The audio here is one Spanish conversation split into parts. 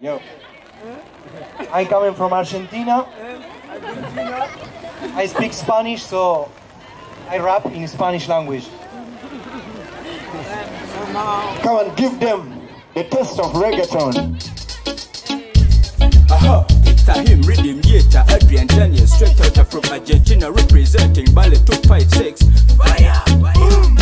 Yo. I'm coming from Argentina. I speak Spanish, so I rap in Spanish language. Come and give them the taste of reggaeton. Aha, it's a hymn, rhythm, yeta, Adrian, Daniel, straight out from Argentina, representing Ballet 256. Fire, boom.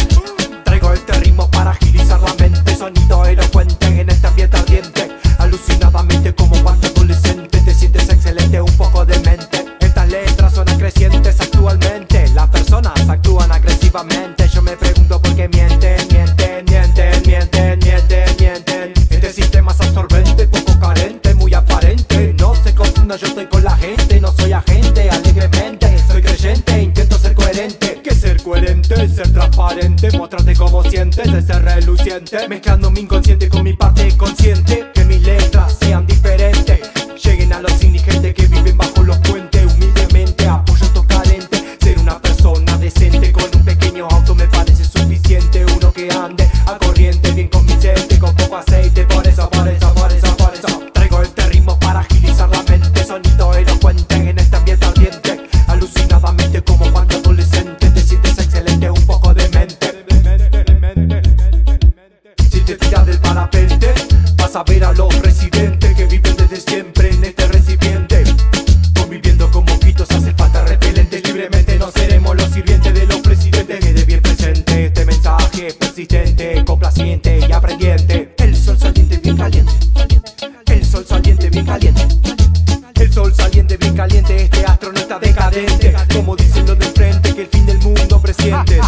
Traigo este ritmo para agilizar la mente, sonido elocuente en esta ambiente ardiente. Alucinadamente como parte adolescente, te sientes excelente, un poco demente. Estas letras son crecientes actualmente, las personas actúan agresivamente. Yo me pregunto por qué mienten, mienten, mienten, mienten, mienten, mienten. Este sistema es absorbente, poco carente, muy aparente. No se confunda, yo estoy con la gente, no soy agente, alegremente. Soy creyente, intento ser coherente. Que ser coherente, ser transparente, mostrarte cómo sientes, de ser reluciente. Mezclando mi inconsciente con mi parte consciente. A ver a los residentes que viven desde siempre en este recipiente, conviviendo con mosquitos hace falta repelente. Libremente no seremos los sirvientes de los presidentes. Quede bien presente este mensaje persistente, complaciente y aprendiente. El sol saliente bien caliente, el sol saliente bien caliente, el sol saliente bien caliente. Este astro no está decadente, como dicen los de enfrente que el fin del mundo presiente.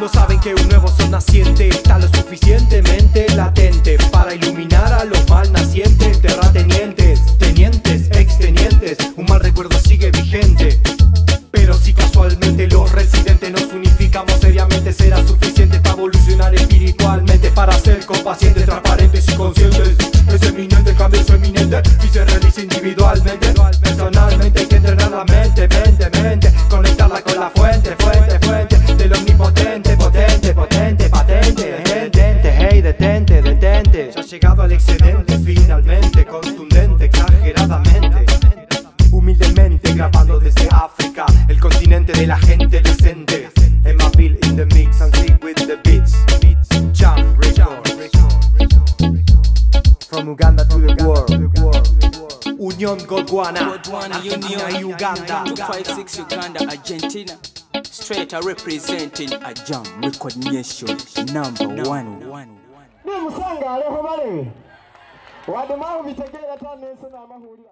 No saben que un nuevo sol naciente está lo suficientemente latente para iluminar a los mal nacientes, terratenientes, tenientes, extenientes. Un mal recuerdo sigue vigente, pero si casualmente los residentes nos unificamos seriamente, será suficiente para evolucionar espiritualmente, para ser compacientes, transparentes y conscientes. Es eminente, el cambio es eminente y se realiza individualmente. Personalmente hay que entrenar la mente, mente, mente, conectarla con la fuente, fuente, fuente del omnipotente, potente, potente, patente, detente, hey, detente, detente. Llegado al excedente, finalmente, contundente, exageradamente, humildemente, grabando desde África, el continente de la gente decente. Emmabil in the mix and sick with the beats. Jump records. From Uganda to the world. Unión Godwana, Argentina y Uganda. 256 Uganda, Argentina. Straight are representing a jump recognition number 1. Nimo Sanga, leo mali. Wadimau mitegera tano nso na mahuri.